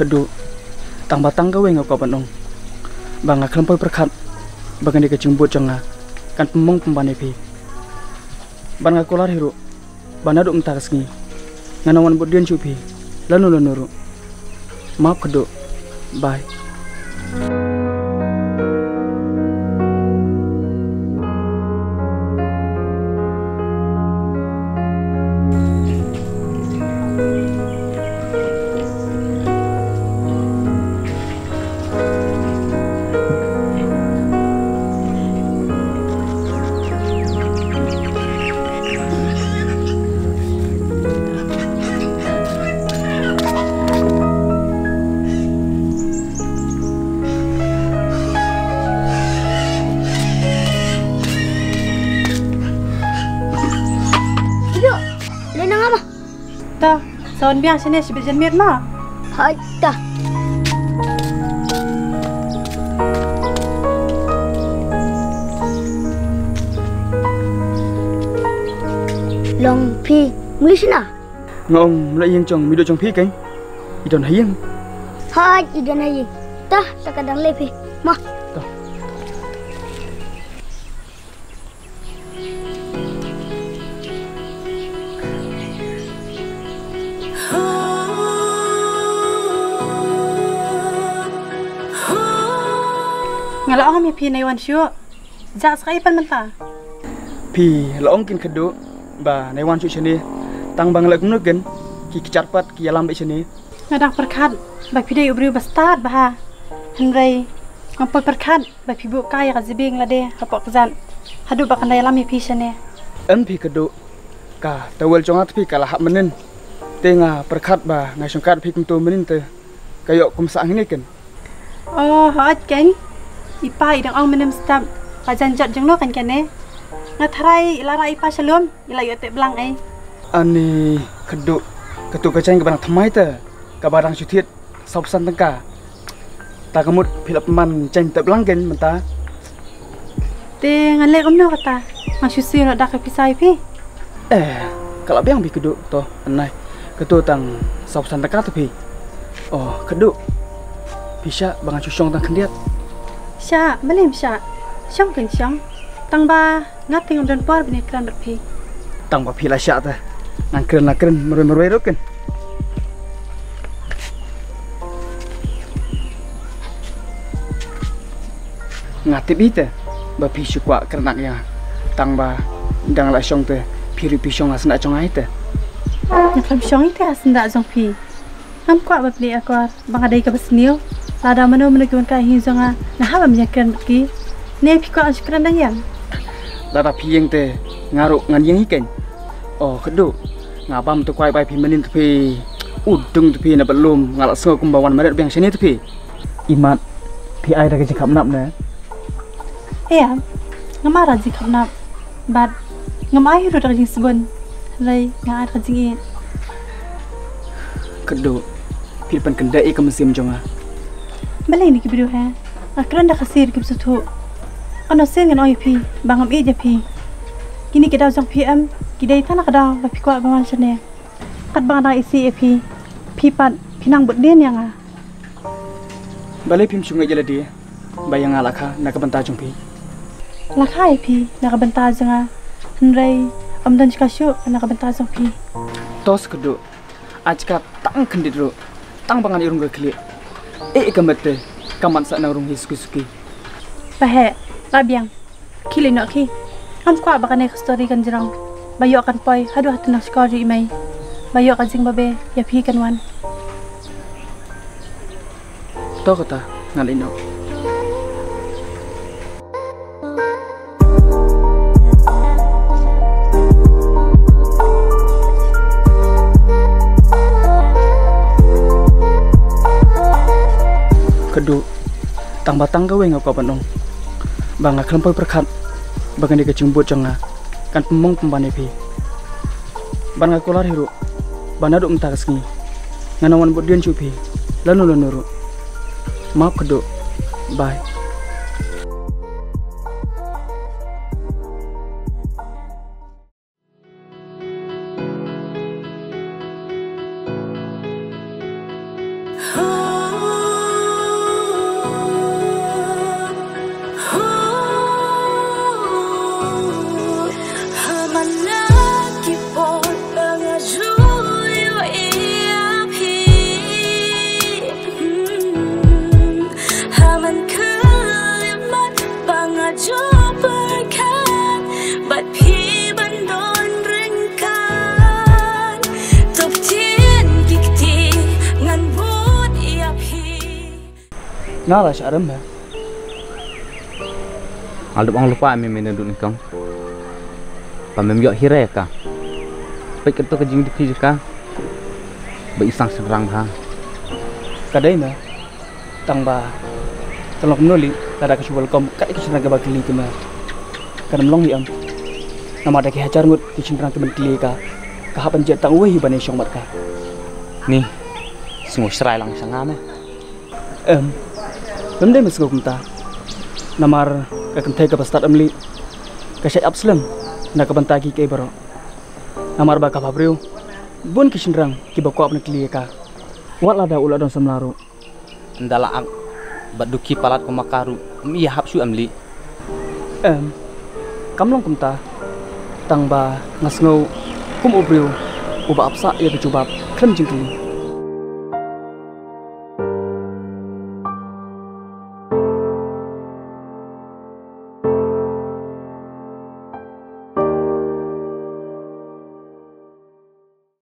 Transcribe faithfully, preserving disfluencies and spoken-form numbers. kedu tang batang gawe ngau kapanong banga klempoi perkat bagan dikecumbu cenga kan pemong pembanepi banga kolar hiru banadu mtaksni nganawan bodian cupi lanu lanuru maaf kedu bye. Tahun biasa nih si bejen mirna. Hai dah. Long pi muli sana. Ngom lagi yang cong mido cong pi kan? Idon hayang. Hai idon hayang. Dah sekadang lebih mah. Ngalaong mi pi naiwan syu, ja sakai pan menta. Pi laong kin kedu, ba naiwan syu sini, tang bang lagung nugen, ki kicarpat ki alam be sini. Ngadang perkat, ba pi dai ubri bastat bah. Henrai, ngapot perkat, ba pi bu kai ka zibing lade, kapok kezan. Hadu ba kan dai alam mi pi sini. En pi kedu, ka tawel jongat pi kalah menen. Tenga perkat ba ngai sungkat pi kumtu menen te. Kayo kumsa angin ken. Oh, hot ken. Ipa idang ang menem stab pajanjat jengno kan kene ngatrai lara ipa selom ila yote belang ai ani keduk ketu kacang ke barang thamai te ka barang suthit sopsan tengka ta kamut philap man ceng te belang gen menta te ngale omno kata masyusir ada ka pisai pi eh kalau biang bi keduk to anai ketu tang sopsan tengka tu pi oh keduk bisa bangan susong tang kendiat Sya, malam sya, syang kan syang. Tang ba ngating dan por bini kran berpi. Tang ba pila sya ta. Nangkren nangkren meroi-meroi roken. Ngati bi ta. Ba pi syukwa kernak ya. Tang ba dang la syong ta. Piri pi syong asna chong ai ta. Ngam syong ta asna jong pi. Ngam kwa ba bli akor bang adai ka besniu. Lada mano menekun ka hizonga na haba menyakan ki ne piko asukran dayang lada piyeng te ngaruk ngan yang ikan oh kedu ngabam tu kwai bai pimenin tepi udung tepi na belum ngalak sengo kumbawan meret biang sini tepi imat pi ai da ke jikap nap na ya ngamara jikap nap bat ngamai ru da jing sebon lai ngar ka jing kedu pilpan kendai ke mesim jonga Balai ni kibiru ha, akran da khasir kibsutu. Ono sen ngan oi pi, bangam e je pi. Kini kedaw jong pi am, kidai tana kedaw ba pi kwa bangwan chane. Kat bang da isi e pi, pi pat pinang bodden yang a. Balai pim sungai jeladi, bayang alakha na kabanta jong pi. Lakha e pi, na kabanta jong a. Henrai amdan chikasyu na kabanta jong pi. Tos kedu, ajka tang kendidru, tang bangan irung gekli. Eh kembete kaman sa narung hisuki-suki. Pahe, labiang. Kili no ki. Kan kwa bakane story kan jerang. Bayo kan poi hadu hatu nak skor ju imai. Bayo kan sing babe ya phi kan wan. To kata ngalino. Kedu tang batang gawe ngau kapanong banga klempoi perkat bagan dikecumbu cenga kan pemong pembanepi banga kolar hiru banadu mtaksni nganawan bodian cupi lanu lanuru maaf kedu bye. nara syaramba alup ang lupa mi menedun kang pamem yok hireka pek ketu kejing dikijika be isang serang ha kadaina tangba telok nuli kada kesubal kom kat iku senaga bagli kema kadam long diam nama ada ki hajar ngut ki cindrang temen klika ka hapan jet tang wei bane syong matka ni sungguh serai langsung ame em bende mesku kumta namar ka kentai ka pastat amli ka syai abslam na ka bantagi ke baro namar ba ka fabriu bun ki cindrang ki bakwa apne klika walada uladon samlaru ndala ak baduki palat ko makaru mi hapsu amli em kamlong kumta tangba ngasngau kum ubriu uba apsa ia berjubab kram jingkli